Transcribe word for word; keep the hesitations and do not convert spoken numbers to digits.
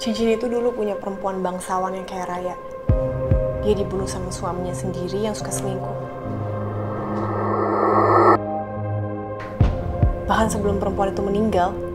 Cincin itu dulu punya perempuan bangsawan yang kaya raya. Dia dibunuh sama suaminya sendiri yang suka selingkuh. Bahkan sebelum perempuan itu meninggal,